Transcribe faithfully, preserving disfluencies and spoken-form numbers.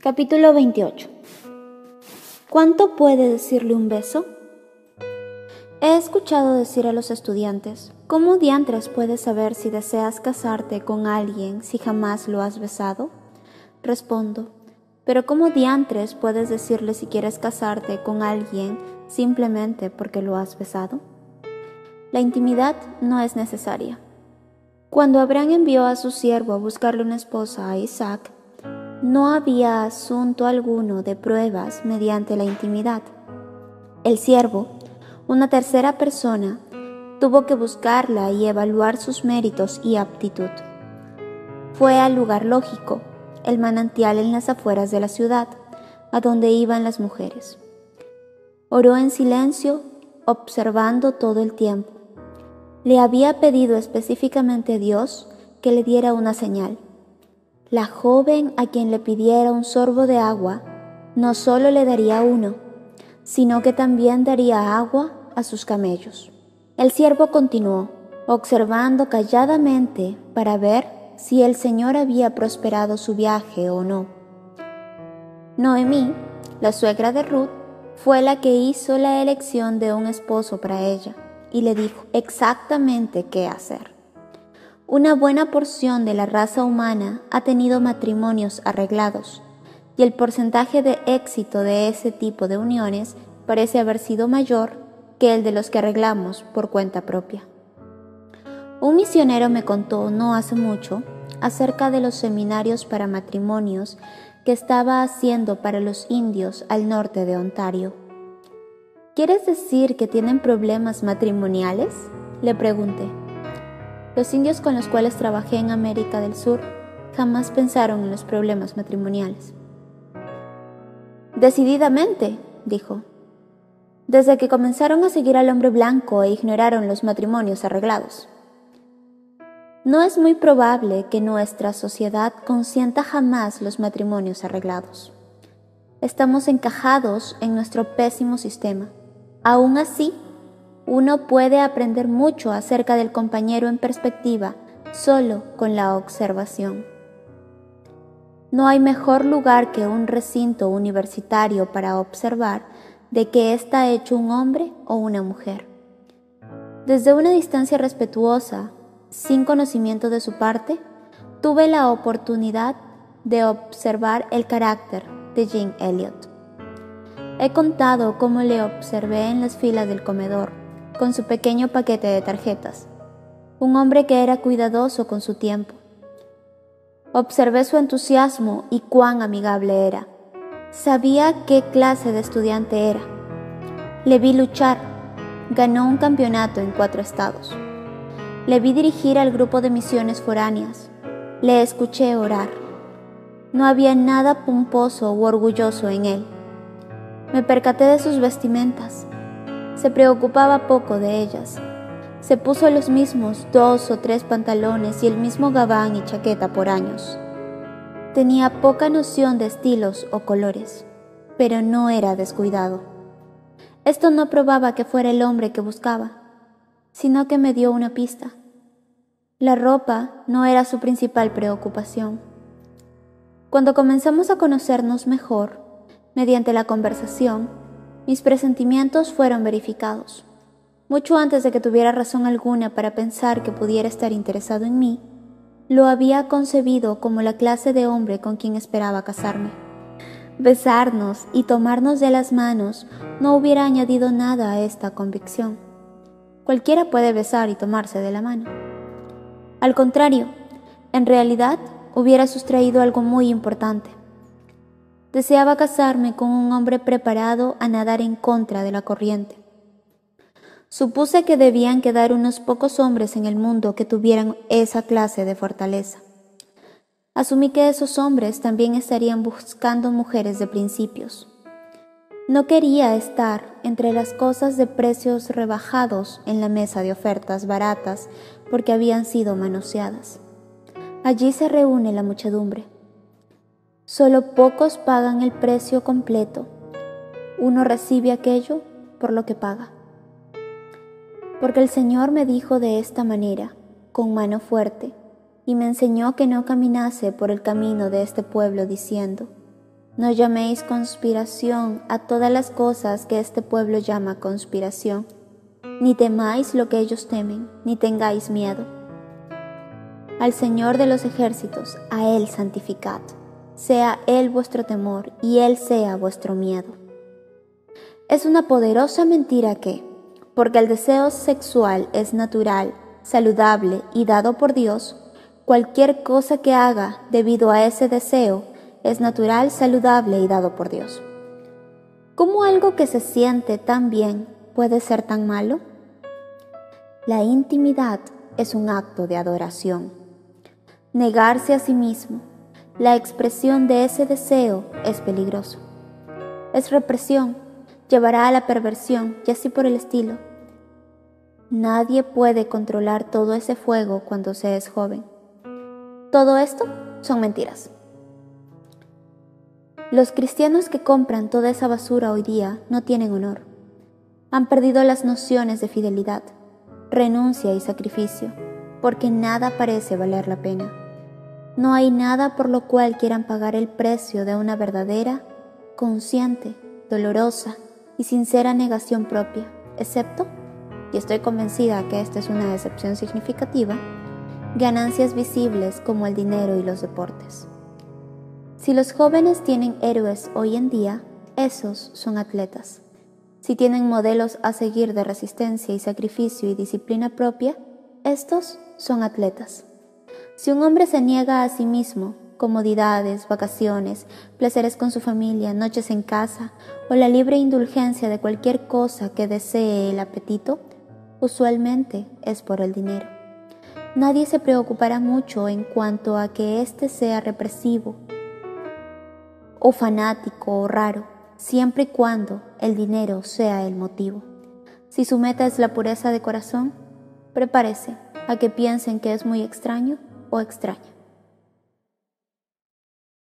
Capítulo veintiocho. ¿Cuánto puede decirle un beso? He escuchado decir a los estudiantes, ¿cómo diantres puedes saber si deseas casarte con alguien si jamás lo has besado? Respondo, pero ¿cómo diantres puedes decirle si quieres casarte con alguien simplemente porque lo has besado? La intimidad no es necesaria. Cuando Abraham envió a su siervo a buscarle una esposa a Isaac, no había asunto alguno de pruebas mediante la intimidad. El siervo, una tercera persona, tuvo que buscarla y evaluar sus méritos y aptitud. Fue al lugar lógico, el manantial en las afueras de la ciudad, a donde iban las mujeres. Oró en silencio, observando todo el tiempo. Le había pedido específicamente a Dios que le diera una señal. La joven a quien le pidiera un sorbo de agua, no solo le daría uno, sino que también daría agua a sus camellos. El siervo continuó, observando calladamente para ver si el Señor había prosperado su viaje o no. Noemí, la suegra de Ruth, fue la que hizo la elección de un esposo para ella y le dijo exactamente qué hacer. Una buena porción de la raza humana ha tenido matrimonios arreglados, y el porcentaje de éxito de ese tipo de uniones parece haber sido mayor que el de los que arreglamos por cuenta propia. Un misionero me contó no hace mucho acerca de los seminarios para matrimonios que estaba haciendo para los indios al norte de Ontario. ¿Quieres decir que tienen problemas matrimoniales? Le pregunté. Los indios con los cuales trabajé en América del Sur jamás pensaron en los problemas matrimoniales. Decididamente, dijo. Desde que comenzaron a seguir al hombre blanco e ignoraron los matrimonios arreglados. No es muy probable que nuestra sociedad consienta jamás los matrimonios arreglados. Estamos encajados en nuestro pésimo sistema. Aún así, uno puede aprender mucho acerca del compañero en perspectiva solo con la observación. No hay mejor lugar que un recinto universitario para observar de qué está hecho un hombre o una mujer. Desde una distancia respetuosa, sin conocimiento de su parte, tuve la oportunidad de observar el carácter de Jim Elliot. He contado cómo le observé en las filas del comedor, con su pequeño paquete de tarjetas, un hombre que era cuidadoso con su tiempo. Observé su entusiasmo y cuán amigable era. Sabía qué clase de estudiante era. Le vi luchar. Ganó un campeonato en cuatro estados. Le vi dirigir al grupo de misiones foráneas. Le escuché orar. No había nada pomposo u orgulloso en él. Me percaté de sus vestimentas. Se preocupaba poco de ellas. Se puso los mismos dos o tres pantalones y el mismo gabán y chaqueta por años. Tenía poca noción de estilos o colores, pero no era descuidado. Esto no probaba que fuera el hombre que buscaba, sino que me dio una pista. La ropa no era su principal preocupación. Cuando comenzamos a conocernos mejor, mediante la conversación, mis presentimientos fueron verificados. Mucho antes de que tuviera razón alguna para pensar que pudiera estar interesado en mí, lo había concebido como la clase de hombre con quien esperaba casarme. Besarnos y tomarnos de las manos no hubiera añadido nada a esta convicción. Cualquiera puede besar y tomarse de la mano. Al contrario, en realidad hubiera sustraído algo muy importante. Deseaba casarme con un hombre preparado a nadar en contra de la corriente. Supuse que debían quedar unos pocos hombres en el mundo que tuvieran esa clase de fortaleza. Asumí que esos hombres también estarían buscando mujeres de principios. No quería estar entre las cosas de precios rebajados en la mesa de ofertas baratas porque habían sido manoseadas. Allí se reúne la muchedumbre. Solo pocos pagan el precio completo. Uno recibe aquello por lo que paga. Porque el Señor me dijo de esta manera, con mano fuerte, y me enseñó que no caminase por el camino de este pueblo diciendo, No llaméis conspiración a todas las cosas que este pueblo llama conspiración, ni temáis lo que ellos temen, ni tengáis miedo. Al Señor de los ejércitos, a Él santificad, sea Él vuestro temor y Él sea vuestro miedo. Es una poderosa mentira que, porque el deseo sexual es natural, saludable y dado por Dios, cualquier cosa que haga debido a ese deseo es natural, saludable y dado por Dios. ¿Cómo algo que se siente tan bien puede ser tan malo? La intimidad es un acto de adoración. Negarse a sí mismo, la expresión de ese deseo es peligroso. Es represión, llevará a la perversión y así por el estilo. Nadie puede controlar todo ese fuego cuando se es joven. Todo esto son mentiras. Los cristianos que compran toda esa basura hoy día no tienen honor. Han perdido las nociones de fidelidad, renuncia y sacrificio, porque nada parece valer la pena. No hay nada por lo cual quieran pagar el precio de una verdadera, consciente, dolorosa y sincera negación propia, excepto, y estoy convencida que esta es una excepción significativa, ganancias visibles como el dinero y los deportes. Si los jóvenes tienen héroes hoy en día, esos son atletas. Si tienen modelos a seguir de resistencia y sacrificio y disciplina propia, estos son atletas. Si un hombre se niega a sí mismo, comodidades, vacaciones, placeres con su familia, noches en casa o la libre indulgencia de cualquier cosa que desee el apetito, usualmente es por el dinero. Nadie se preocupará mucho en cuanto a que éste sea represivo, o fanático o raro, siempre y cuando el dinero sea el motivo. Si su meta es la pureza de corazón, prepárese a que piensen que es muy extraño o extraña.